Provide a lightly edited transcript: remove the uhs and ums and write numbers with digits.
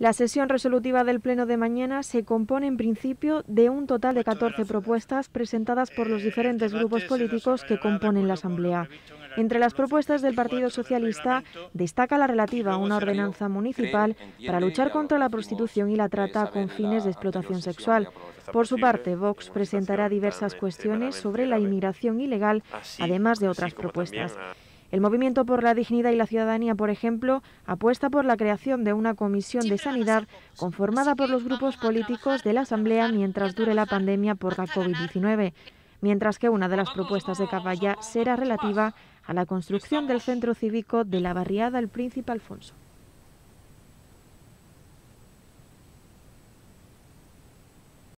La sesión resolutiva del Pleno de mañana se compone en principio de un total de 14 propuestas presentadas por los diferentes grupos políticos que componen la Asamblea. Entre las propuestas del Partido Socialista destaca la relativa a una ordenanza municipal para luchar contra la prostitución y la trata con fines de explotación sexual. Por su parte, Vox presentará diversas cuestiones sobre la inmigración ilegal, además de otras propuestas. El Movimiento por la Dignidad y la Ciudadanía, por ejemplo, apuesta por la creación de una comisión de sanidad conformada por los grupos políticos de la Asamblea mientras dure la pandemia por la COVID-19, mientras que una de las propuestas de Caballá será relativa a la construcción del centro cívico de la barriada El Príncipe Alfonso.